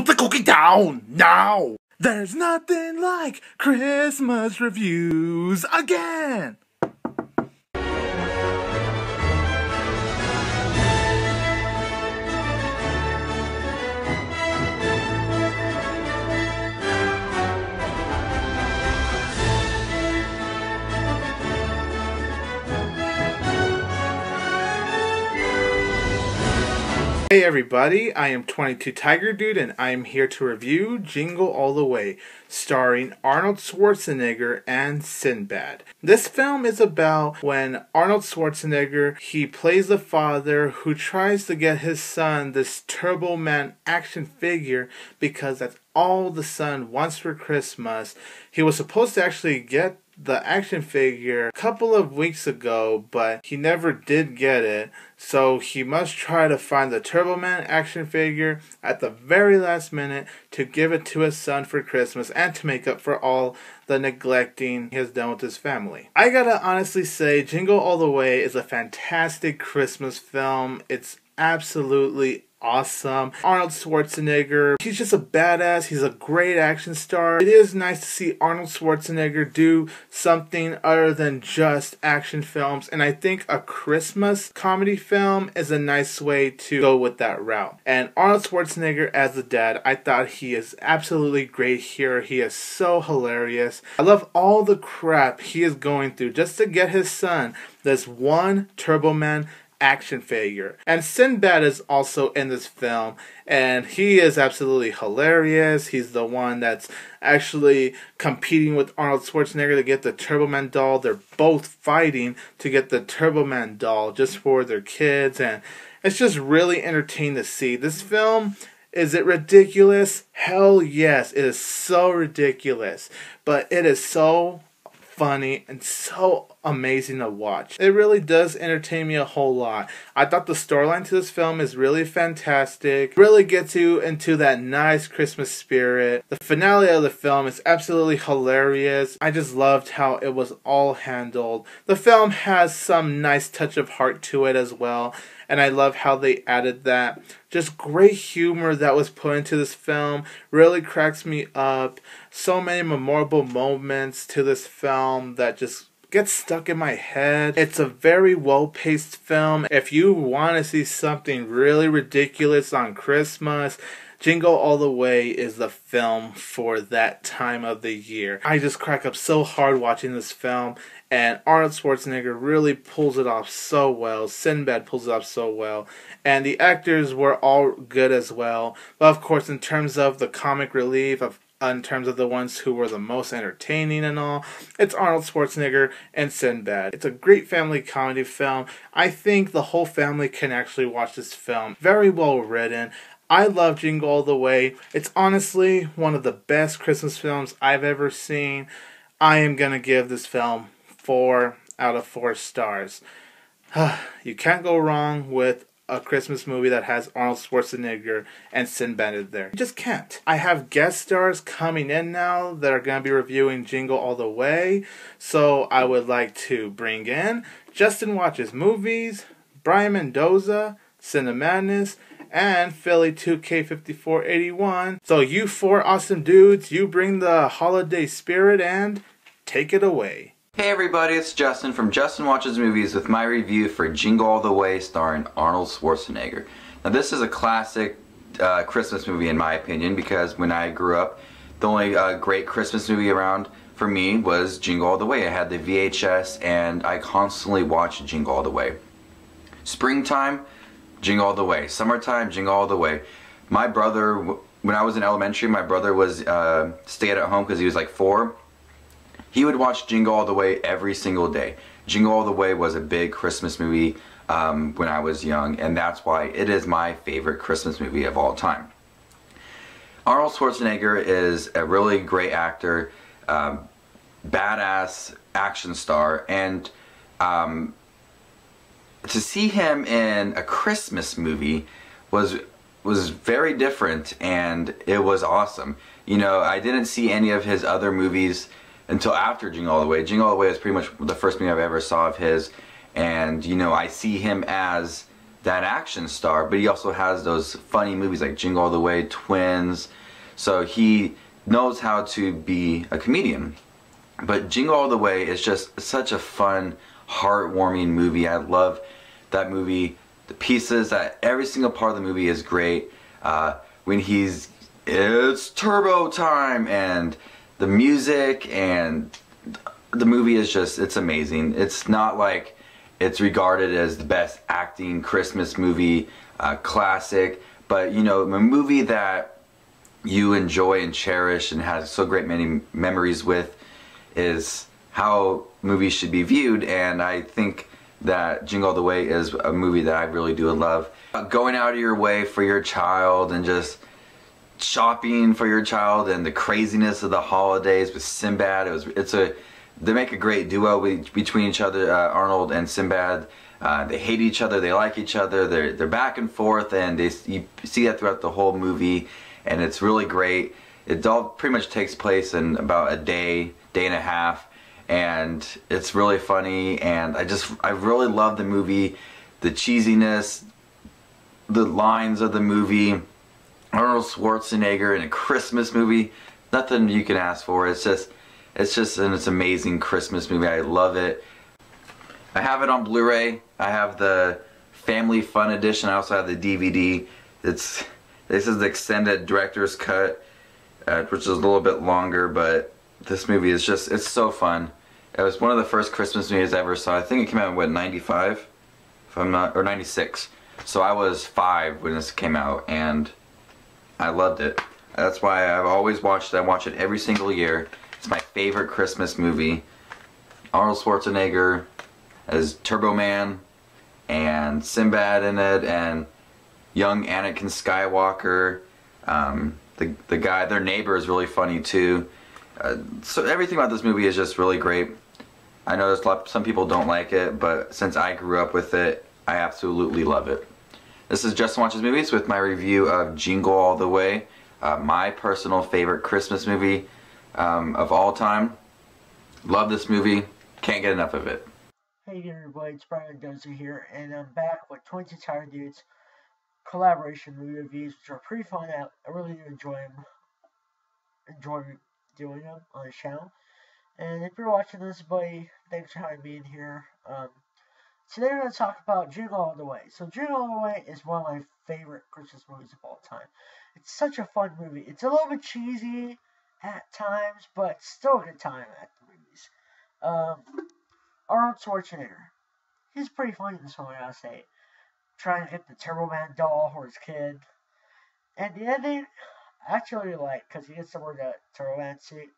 Put the cookie down, now! There's nothing like Christmas reviews again! Hey everybody, I am 22 Tiger Dude and I am here to review Jingle All the Way, starring Arnold Schwarzenegger and Sinbad. This film is about when Arnold Schwarzenegger, he plays the father who tries to get his son this Turbo Man action figure because that's all the son wants for Christmas. He was supposed to actually get the action figure a couple of weeks ago, but he never did get it, so he must try to find the Turbo Man action figure at the very last minute to give it to his son for Christmas and to make up for all the neglecting he has done with his family. I gotta honestly say Jingle All the Way is a fantastic Christmas film. It's absolutely awesome. Arnold Schwarzenegger, he's just a badass. He's a great action star. It is nice to see Arnold Schwarzenegger do something other than just action films, and I think a Christmas comedy film is a nice way to go with that route. And Arnold Schwarzenegger as the dad, I thought he is absolutely great here. He is so hilarious. I love all the crap he is going through just to get his son this one Turbo Man action figure. And Sinbad is also in this film, and he is absolutely hilarious. He's the one that's actually competing with Arnold Schwarzenegger to get the Turbo Man doll. They're both fighting to get the Turbo Man doll just for their kids, and it's just really entertaining to see. This film, is it ridiculous? Hell yes, it is so ridiculous, but it is so funny and so amazing to watch. It really does entertain me a whole lot. I thought the storyline to this film is really fantastic. Really gets you into that nice Christmas spirit. The finale of the film is absolutely hilarious. I just loved how it was all handled. The film has some nice touch of heart to it as well, and I love how they added that. Just great humor that was put into this film. Really cracks me up. So many memorable moments to this film that just gets stuck in my head. It's a very well-paced film. If you want to see something really ridiculous on Christmas, Jingle All the Way is the film for that time of the year. I just crack up so hard watching this film, and Arnold Schwarzenegger really pulls it off so well. Sinbad pulls it off so well, and the actors were all good as well. But of course, in terms of the comic relief, in terms of the ones who were the most entertaining and all, it's Arnold Schwarzenegger and Sinbad. It's a great family comedy film. I think the whole family can actually watch this film. Very well written. I love Jingle All the Way. It's honestly one of the best Christmas films I've ever seen. I am gonna give this film 4 out of 4 stars. You can't go wrong with a Christmas movie that has Arnold Schwarzenegger and Sinbad in there. You just can't. I have guest stars coming in now that are going to be reviewing Jingle All the Way, so I would like to bring in Justin Watches Movies, Brian Mendoza, CineMadness, and philly2k5481. So you 4 awesome dudes, you bring the holiday spirit and take it away. Hey everybody, it's Justin from Justin Watches Movies with my review for Jingle All the Way starring Arnold Schwarzenegger. Now this is a classic Christmas movie in my opinion, because when I grew up, the only great Christmas movie around for me was Jingle All the Way. I had the VHS and I constantly watched Jingle All the Way. Springtime, Jingle All the Way. Summertime, Jingle All the Way. My brother, when I was in elementary, my brother was stayed at home because he was like 4. He would watch Jingle All the Way every single day. Jingle All the Way was a big Christmas movie when I was young, and that's why it is my favorite Christmas movie of all time. Arnold Schwarzenegger is a really great actor, badass action star, and to see him in a Christmas movie was very different, and it was awesome. You know, I didn't see any of his other movies until after Jingle All the Way. Jingle All the Way is pretty much the first movie I've ever saw of his, and you know, I see him as that action star, but he also has those funny movies like Jingle All the Way, Twins. So he knows how to be a comedian. But Jingle All the Way is just such a fun, heartwarming movie. I love that movie. The pieces, that every single part of the movie is great. When he's, it's turbo time, and the music and the movie is just, it's amazing. It's not like it's regarded as the best acting Christmas movie classic, but you know, a movie that you enjoy and cherish and has so great many memories with is how movies should be viewed. And I think that Jingle All the Way is a movie that I really do love. Going out of your way for your child and just shopping for your child and the craziness of the holidays with Sinbad. They make a great duo between each other, Arnold and Sinbad. They hate each other, they like each other, they're back and forth, and you see that throughout the whole movie, and it's really great. It all pretty much takes place in about a day, day and a half, and it's really funny, and I really love the movie, the cheesiness, the lines of the movie, Arnold Schwarzenegger in a Christmas movie, nothing you can ask for. It's just an amazing Christmas movie. I love it. I have it on Blu-ray. I have the Family Fun Edition. I also have the DVD. This is the extended director's cut, which is a little bit longer, but this movie is just, it's so fun. It was one of the first Christmas movies I ever saw. I think it came out in, what, 95? If I'm not, or 96. So I was 5 when this came out, and I loved it. That's why I've always watched it. I watch it every single year. It's my favorite Christmas movie. Arnold Schwarzenegger as Turbo Man, and Sinbad in it, and young Anakin Skywalker. The guy, their neighbor, is really funny too. So everything about this movie is just really great. I know there's some people don't like it, but since I grew up with it, I absolutely love it. This is Justin Watches Movies with my review of Jingle All the Way, my personal favorite Christmas movie of all time. Love this movie. Can't get enough of it. Hey everybody, it's Brian Mendoza here, and I'm back with Twins and Tired Dudes collaboration movie reviews, which are pretty fun. I really do enjoy doing them on the channel. And if you're watching this, buddy, thanks for having me in here. Today we're going to talk about Jingle All the Way. So Jingle All the Way is one of my favorite Christmas movies of all time. It's such a fun movie. It's a little bit cheesy at times, but still a good time at the movies. Arnold Schwarzenegger. He's pretty funny in this one, I'll say. Trying to get the Turbo Man doll for his kid. And the ending, I actually like, because he gets to wear the Turbo Man suit.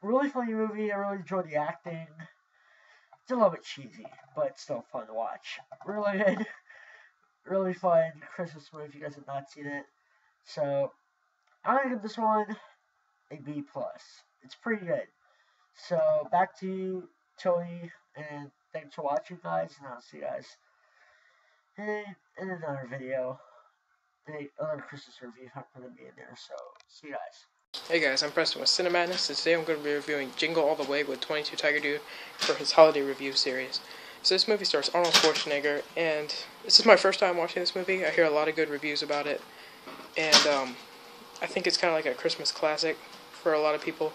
Really funny movie. I really enjoyed the acting. It's a little bit cheesy, but it's still fun to watch. Really good. Really fun Christmas movie if you guys have not seen it. So I'm gonna give this one a B+. It's pretty good. So back to you, Tony, and thanks for watching, guys, and I'll see you guys in another video, another Christmas review. I'm gonna be in there, so see you guys. Hey guys, I'm Preston with CineMadness, and today I'm gonna be reviewing Jingle All the Way with 22 Tiger Dude for his holiday review series. So this movie stars Arnold Schwarzenegger, and this is my first time watching this movie. I hear a lot of good reviews about it, and I think it's kind of like a Christmas classic for a lot of people,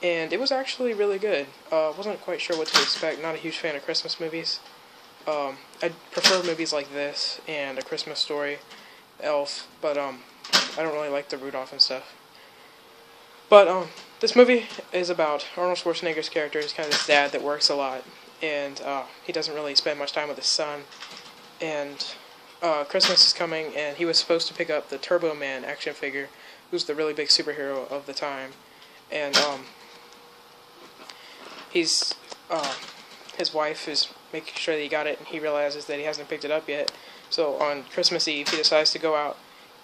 and it was actually really good. Wasn't quite sure what to expect. Not a huge fan of Christmas movies. I prefer movies like this and A Christmas Story, Elf, but I don't really like the Rudolph and stuff. But this movie is about Arnold Schwarzenegger's character. He's kind of this dad that works a lot, and he doesn't really spend much time with his son, and Christmas is coming, and he was supposed to pick up the Turbo Man action figure, who's the really big superhero of the time, and he's his wife is making sure that he got it, and he realizes that he hasn't picked it up yet. So on Christmas Eve, he decides to go out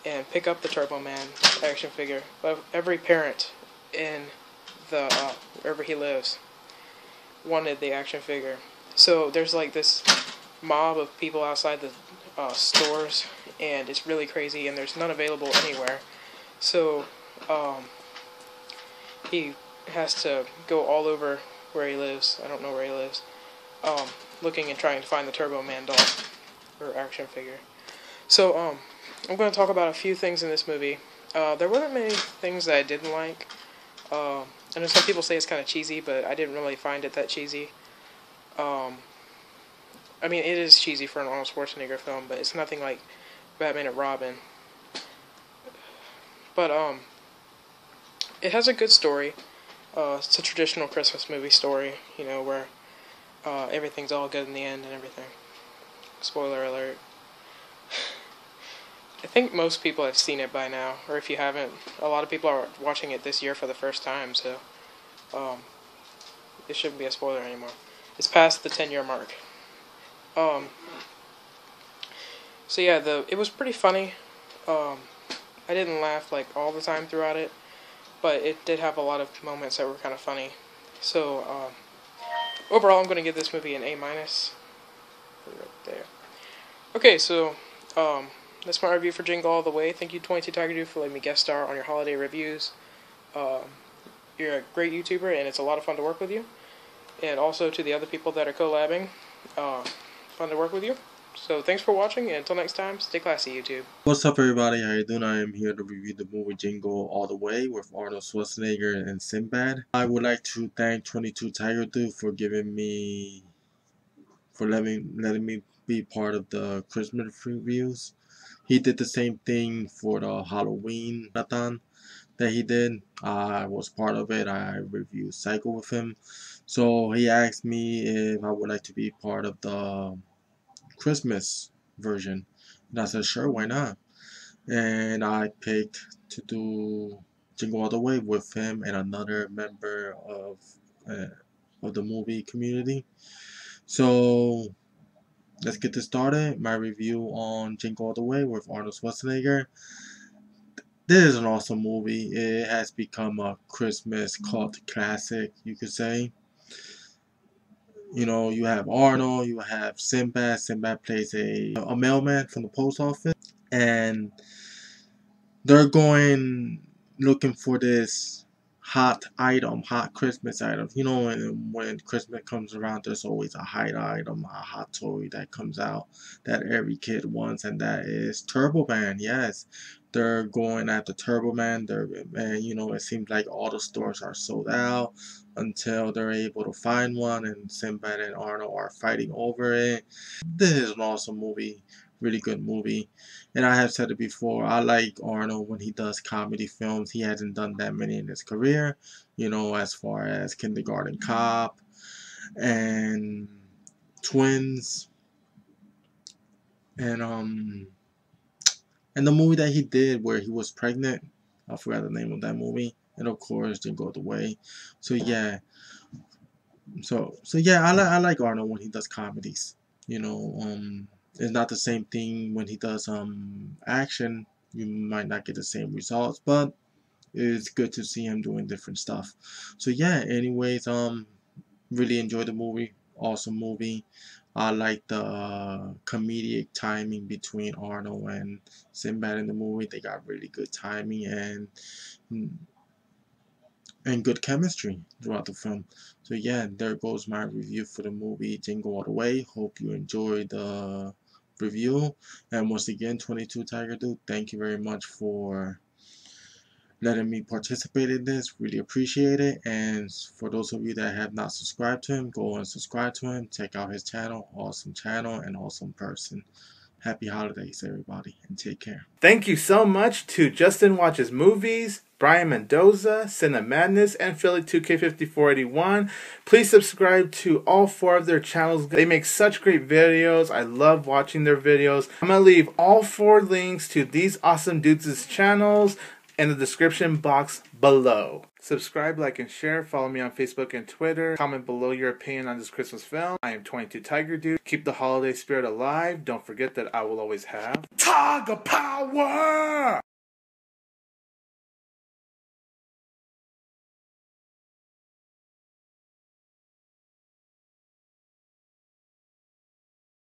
and pick up the Turbo Man action figure. But every parent in the wherever he lives wanted the action figure, so there's like this mob of people outside the stores, and it's really crazy, and there's none available anywhere. So he has to go all over where he lives, I don't know where he lives, looking and trying to find the Turbo Man doll. or action figure. So, I'm going to talk about a few things in this movie. There weren't many things that I didn't like. I know some people say it's kind of cheesy, but I didn't really find it that cheesy. I mean, it is cheesy for an Arnold Schwarzenegger film, but it's nothing like Batman and Robin. But, it has a good story. It's a traditional Christmas movie story, you know, where everything's all good in the end and everything. Spoiler alert. I think most people have seen it by now, or if you haven't, a lot of people are watching it this year for the first time, so it shouldn't be a spoiler anymore. It's past the 10-year mark. So yeah, it was pretty funny. I didn't laugh like all the time throughout it, but it did have a lot of moments that were kind of funny. So overall, I'm going to give this movie an A-. Right there. Okay, so that's my review for Jingle All the Way. Thank you, 22TigerDude, for letting me guest star on your holiday reviews. You're a great YouTuber, and it's a lot of fun to work with you. And also to the other people that are collabing. Fun to work with you. So thanks for watching, and until next time, stay classy, YouTube. What's up, everybody? How you doing? I am here to review the movie Jingle All the Way with Arnold Schwarzenegger and Sinbad. I would like to thank 22TigerDude for letting me be part of the Christmas reviews. He did the same thing for the Halloween marathon that he did. I was part of it. I reviewed Psycho with him. So he asked me if I would like to be part of the Christmas version, and I said sure, why not? And I picked to do Jingle All the Way with him and another member of the movie community. So let's get this started. My review on Jingle All the Way with Arnold Schwarzenegger. This is an awesome movie. It has become a Christmas cult classic, you could say. You know, you have Arnold, you have Sinbad. Sinbad plays a mailman from the post office, and they're going looking for this hot item, hot Christmas item. You know, when Christmas comes around, there's always a hot item, a hot toy that comes out that every kid wants, and that is Turbo Man. Yes, they're going after Turbo Man. And you know, it seems like all the stores are sold out until they're able to find one, and Sinbad and Arnold are fighting over it. This is an awesome movie. Really good movie. And I have said it before, I like Arnold when he does comedy films. He hasn't done that many in his career, you know, as far as Kindergarten Cop and Twins, and the movie that he did where he was pregnant, I forgot the name of that movie, and of course Jingle All the Way. So yeah, I like Arnold when he does comedies, you know. It's not the same thing when he does action. You might not get the same results, but it's good to see him doing different stuff. So yeah, anyways, really enjoyed the movie. Awesome movie. I like the comedic timing between Arnold and Sinbad in the movie. They got really good timing and good chemistry throughout the film. So yeah, there goes my review for the movie Jingle All the Way. Hope you enjoyed the review, and once again, 22TigerDude, thank you very much for letting me participate in this. Really appreciate it. And for those of you that have not subscribed to him, go and subscribe to him. Check out his channel. Awesome channel and awesome person. Happy holidays, everybody, and take care. Thank you so much to Justin Watches Movies, Brian Mendoza, CineMadness, and philly2k5481. Please subscribe to all four of their channels. They make such great videos. I love watching their videos. I'm going to leave all four links to these awesome dudes' channels in the description box below. Subscribe, like, and share. Follow me on Facebook and Twitter. Comment below your opinion on this Christmas film. I am 22TigerDude. Keep the holiday spirit alive. Don't forget that I will always have TAGA POWER!